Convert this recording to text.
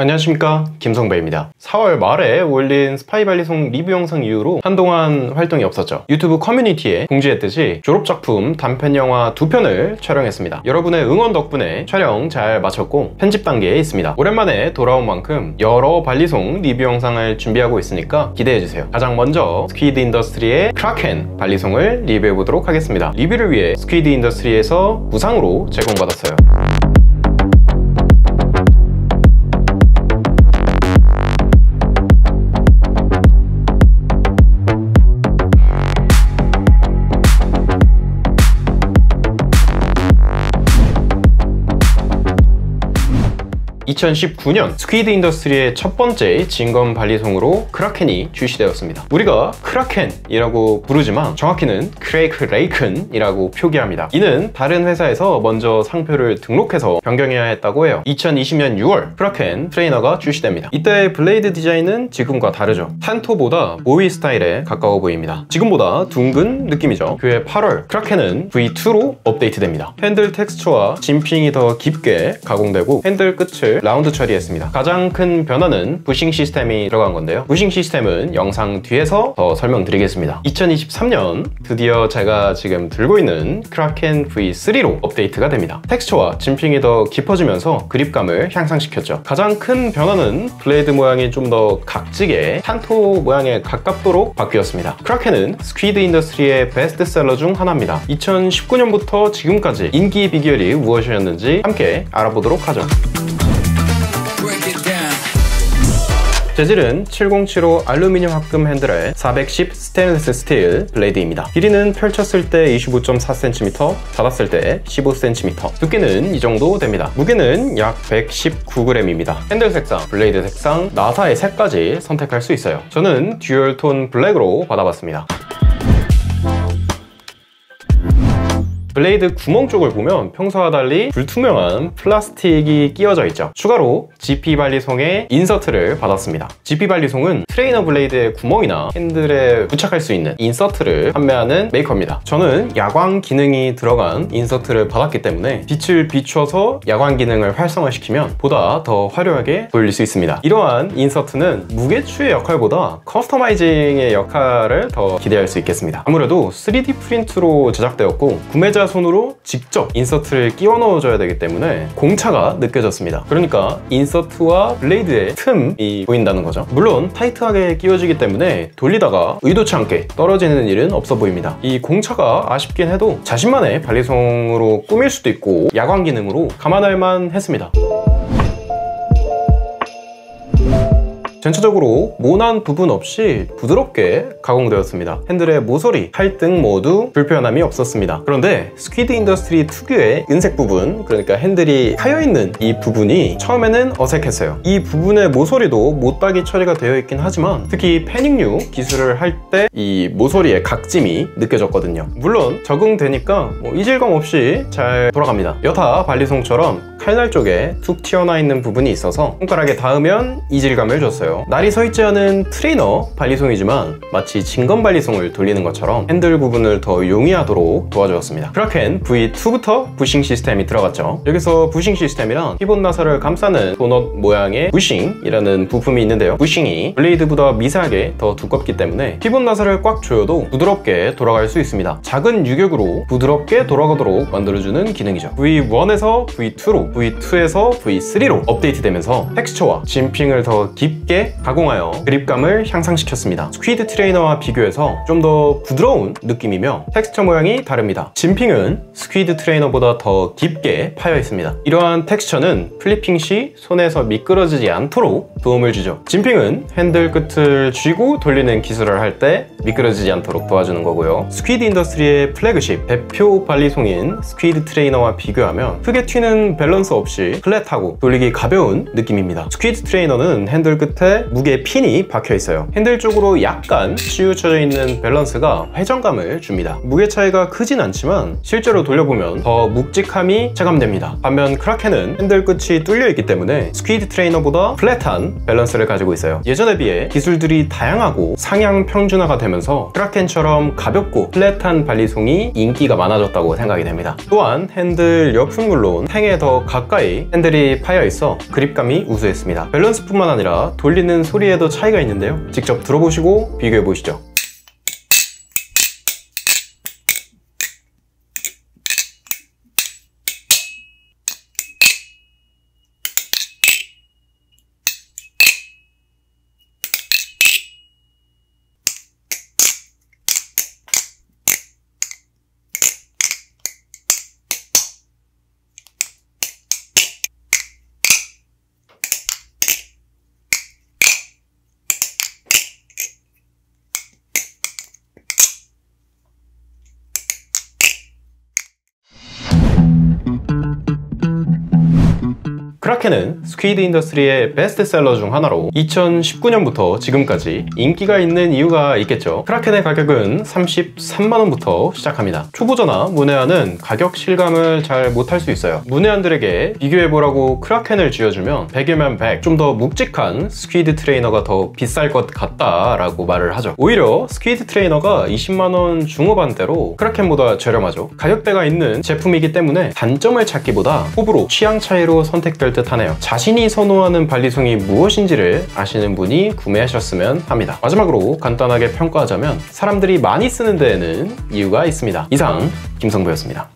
안녕하십니까, 김성배입니다. 4월 말에 올린 스파이발리송 리뷰 영상 이후로 한동안 활동이 없었죠. 유튜브 커뮤니티에 공지했듯이 졸업작품 단편영화 2편을 촬영했습니다. 여러분의 응원 덕분에 촬영 잘 마쳤고 편집 단계에 있습니다. 오랜만에 돌아온 만큼 여러 발리송 리뷰 영상을 준비하고 있으니까 기대해주세요. 가장 먼저 스퀴드 인더스트리의 크라켄 발리송을 리뷰해보도록 하겠습니다. 리뷰를 위해 스퀴드 인더스트리에서 무상으로 제공받았어요. (2019년) 스퀴드 인더스트리의 첫 번째 진검 발리송으로 크라켄이 출시되었습니다. 우리가 크라켄이라고 부르지만 정확히는 크레이큰이라고 표기합니다. 이는 다른 회사에서 먼저 상표를 등록해서 변경해야 했다고 해요. 2020년 6월 크라켄 트레이너가 출시됩니다. 이때의 블레이드 디자인은 지금과 다르죠. 탄토보다 모이 스타일에 가까워 보입니다. 지금보다 둥근 느낌이죠. 그해 8월 크라켄은 V2로 업데이트됩니다. 핸들 텍스처와 짐핑이 더 깊게 가공되고 핸들 끝을 라운드 처리했습니다. 가장 큰 변화는 부싱 시스템이 들어간 건데요. 부싱 시스템은 영상 뒤에서 더 설명드리겠습니다. 2023년 드디어 제가 지금 들고 있는 크라켄 V3로 업데이트가 됩니다. 텍스처와 짐핑이 더 깊어지면서 그립감을 향상시켰죠. 가장 큰 변화는 블레이드 모양이 좀 더 각지게 탄토 모양에 가깝도록 바뀌었습니다. 크라켄은 스퀴드 인더스트리의 베스트셀러 중 하나입니다. 2019년부터 지금까지 인기 비결이 무엇이었는지 함께 알아보도록 하죠. 재질은 705 알루미늄 합금 핸들에 410 스테인리스 스틸 블레이드입니다. 길이는 펼쳤을 때 25.4cm, 닫았을 때 15cm, 두께는 이 정도 됩니다. 무게는 약 119g입니다. 핸들 색상, 블레이드 색상, 나사의 색까지 선택할 수 있어요. 저는 듀얼톤 블랙으로 받아봤습니다. 블레이드 구멍 쪽을 보면 평소와 달리 불투명한 플라스틱이 끼워져 있죠. 추가로 GP 발리송의 인서트를 받았습니다. GP 발리송은 트레이너 블레이드의 구멍이나 핸들에 부착할 수 있는 인서트를 판매하는 메이커입니다. 저는 야광 기능이 들어간 인서트를 받았기 때문에 빛을 비춰서 야광 기능을 활성화시키면 보다 더 화려하게 보일 수 있습니다. 이러한 인서트는 무게추의 역할보다 커스터마이징의 역할을 더 기대할 수 있겠습니다. 아무래도 3D 프린트로 제작되었고 구매자 손으로 직접 인서트를 끼워 넣어줘야 되기 때문에 공차가 느껴졌습니다. 그러니까 인서트와 블레이드의 틈이 보인다는 거죠. 물론 타이트하게 끼워지기 때문에 돌리다가 의도치 않게 떨어지는 일은 없어 보입니다. 이 공차가 아쉽긴 해도 자신만의 발리송으로 꾸밀 수도 있고 야광 기능으로 감안할 만 했습니다. 전체적으로 모난 부분 없이 부드럽게 가공되었습니다. 핸들의 모서리, 칼등 모두 불편함이 없었습니다. 그런데 스퀴드 인더스트리 특유의 은색 부분, 그러니까 핸들이 하여있는 이 부분이 처음에는 어색했어요. 이 부분의 모서리도 못박이 처리가 되어 있긴 하지만 특히 패닝류 기술을 할 때 이 모서리의 각짐이 느껴졌거든요. 물론 적응되니까 이질감 없이 잘 돌아갑니다. 여타 발리송처럼 칼날 쪽에 툭 튀어나 있는 부분이 있어서 손가락에 닿으면 이질감을 줬어요. 날이 서 있지 않은 트레이너 발리송이지만 마치 진검 발리송을 돌리는 것처럼 핸들 부분을 더 용이하도록 도와주었습니다. 크라켄 V2부터 부싱 시스템이 들어갔죠. 여기서 부싱 시스템이란 피봇 나사를 감싸는 도넛 모양의 부싱이라는 부품이 있는데요. 부싱이 블레이드보다 미세하게 더 두껍기 때문에 피봇 나사를 꽉 조여도 부드럽게 돌아갈 수 있습니다. 작은 유격으로 부드럽게 돌아가도록 만들어주는 기능이죠. V1에서 V2로 V2에서 V3로 업데이트되면서 텍스처와 짐핑을 더 깊게 가공하여 그립감을 향상시켰습니다. 스퀴드 트레이너와 비교해서 좀 더 부드러운 느낌이며 텍스처 모양이 다릅니다. 짐핑은 스퀴드 트레이너보다 더 깊게 파여 있습니다. 이러한 텍스처는 플리핑 시 손에서 미끄러지지 않도록 도움을 주죠. 짐핑은 핸들 끝을 쥐고 돌리는 기술을 할 때 미끄러지지 않도록 도와주는 거고요. 스퀴드 인더스트리의 플래그십 대표 발리송인 스퀴드 트레이너와 비교하면 크게 튀는 밸런스 없이 플랫하고 돌리기 가벼운 느낌입니다. 스퀴드 트레이너는 핸들 끝에 끝에 무게 핀이 박혀 있어요. 핸들 쪽으로 약간 치우쳐져 있는 밸런스가 회전감을 줍니다. 무게 차이가 크진 않지만 실제로 돌려보면 더 묵직함이 체감됩니다. 반면 크라켄은 핸들 끝이 뚫려 있기 때문에 스퀴드 트레이너보다 플랫한 밸런스를 가지고 있어요. 예전에 비해 기술들이 다양하고 상향 평준화가 되면서 크라켄처럼 가볍고 플랫한 발리송이 인기가 많아졌다고 생각이 됩니다. 또한 핸들 옆은 물론 탱에 더 가까이 핸들이 파여 있어 그립감이 우수했습니다. 밸런스뿐만 아니라 돌리는 소리에도 차이가 있는데요, 직접 들어보시고 비교해 보시죠. 크라켄은 스퀴드 인더스트리의 베스트셀러 중 하나로 2019년부터 지금까지 인기가 있는 이유가 있겠죠. 크라켄의 가격은 33만원부터 시작합니다. 초보자나 문외한은 가격 실감을 잘 못할 수 있어요. 문외한들에게 비교해보라고 크라켄을 쥐어주면 100이면 100, 좀 더 묵직한 스퀴드 트레이너가 더 비쌀 것 같다 라고 말을 하죠. 오히려 스퀴드 트레이너가 20만원 중후반대로 크라켄보다 저렴하죠. 가격대가 있는 제품이기 때문에 단점을 찾기보다 호불호, 취향 차이로 선택될 하네요. 자신이 선호하는 발리송이 무엇인지를 아시는 분이 구매하셨으면 합니다. 마지막으로 간단하게 평가하자면 사람들이 많이 쓰는 데에는 이유가 있습니다. 이상 김성부였습니다.